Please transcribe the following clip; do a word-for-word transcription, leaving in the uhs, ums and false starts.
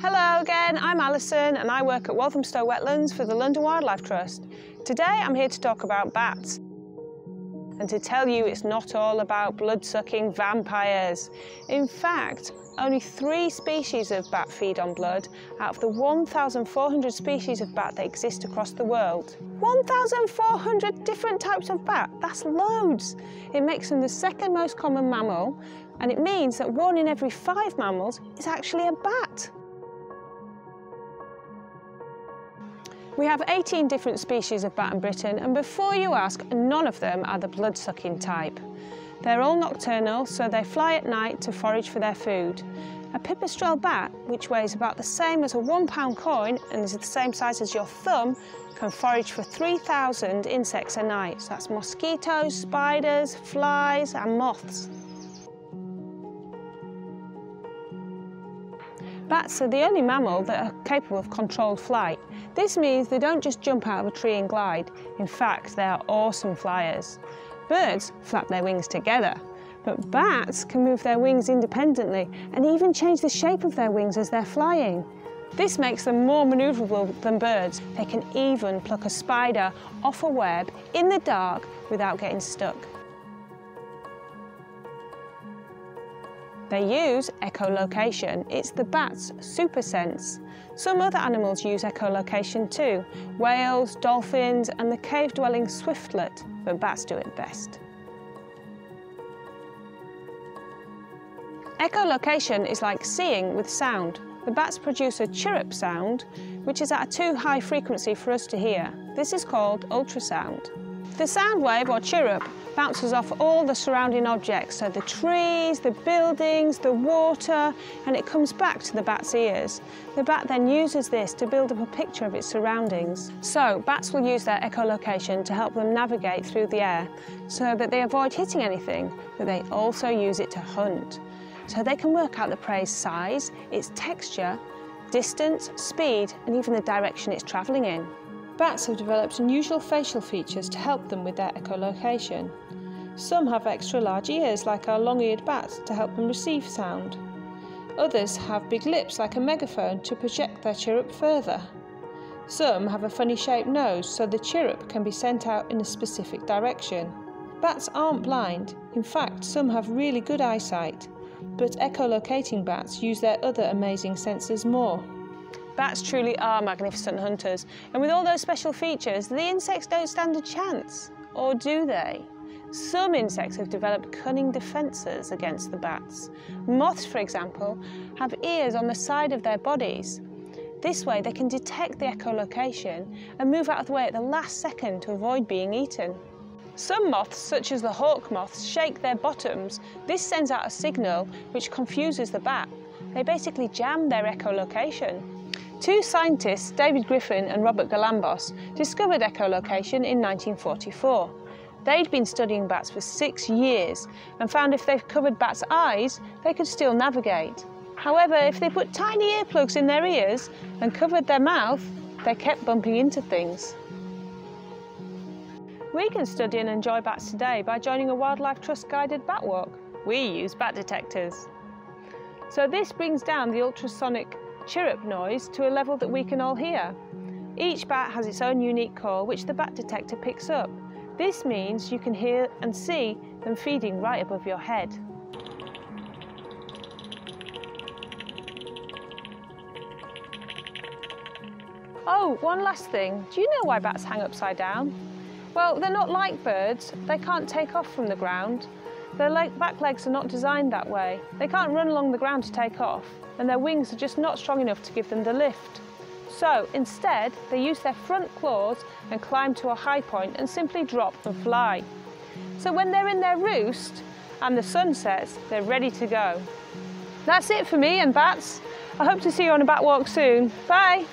Hello again, I'm Alison and I work at Walthamstow Wetlands for the London Wildlife Trust. Today I'm here to talk about bats and to tell you it's not all about blood-sucking vampires. In fact, only three species of bat feed on blood out of the one thousand four hundred species of bat that exist across the world. one thousand four hundred different types of bat, that's loads! It makes them the second most common mammal and it means that one in every five mammals is actually a bat. We have eighteen different species of bat in Britain, and before you ask, none of them are the blood-sucking type. They're all nocturnal, so they fly at night to forage for their food. A pipistrelle bat, which weighs about the same as a one pound coin and is the same size as your thumb, can forage for three thousand insects a night. So that's mosquitoes, spiders, flies and moths. Bats are the only mammal that are capable of controlled flight. This means they don't just jump out of a tree and glide. In fact, they are awesome flyers. Birds flap their wings together, but bats can move their wings independently and even change the shape of their wings as they're flying. This makes them more manoeuvrable than birds. They can even pluck a spider off a web in the dark without getting stuck. They use echolocation. It's the bat's super sense. Some other animals use echolocation too. Whales, dolphins, and the cave-dwelling swiftlet, but bats do it best. Echolocation is like seeing with sound. The bats produce a chirrup sound, which is at a too high frequency for us to hear. This is called ultrasound. The sound wave, or chirrup, bounces off all the surrounding objects, so the trees, the buildings, the water, and it comes back to the bat's ears. The bat then uses this to build up a picture of its surroundings. So bats will use their echolocation to help them navigate through the air so that they avoid hitting anything, but they also use it to hunt. So they can work out the prey's size, its texture, distance, speed, and even the direction it's travelling in. Bats have developed unusual facial features to help them with their echolocation. Some have extra large ears, like our long-eared bat, to help them receive sound. Others have big lips, like a megaphone, to project their chirrup further. Some have a funny-shaped nose, so the chirrup can be sent out in a specific direction. Bats aren't blind. In fact, some have really good eyesight, but echolocating bats use their other amazing senses more. Bats truly are magnificent hunters, and with all those special features, the insects don't stand a chance, or do they? Some insects have developed cunning defences against the bats. Moths, for example, have ears on the side of their bodies. This way they can detect the echolocation and move out of the way at the last second to avoid being eaten. Some moths, such as the hawk moths, shake their bottoms. This sends out a signal which confuses the bat. They basically jam their echolocation. Two scientists, David Griffin and Robert Galambos, discovered echolocation in nineteen forty-four. They'd been studying bats for six years and found if they covered bats' eyes, they could still navigate. However, if they put tiny earplugs in their ears and covered their mouth, they kept bumping into things. We can study and enjoy bats today by joining a Wildlife Trust guided bat walk. We use bat detectors. So this brings down the ultrasonic chirrup noise to a level that we can all hear. Each bat has its own unique call which the bat detector picks up. This means you can hear and see them feeding right above your head. Oh, one last thing. Do you know why bats hang upside down? Well, they're not like birds. They can't take off from the ground. Their leg, back legs are not designed that way. They can't run along the ground to take off, and their wings are just not strong enough to give them the lift. So instead, they use their front claws and climb to a high point and simply drop and fly. So when they're in their roost and the sun sets, they're ready to go. That's it for me and bats. I hope to see you on a bat walk soon. Bye.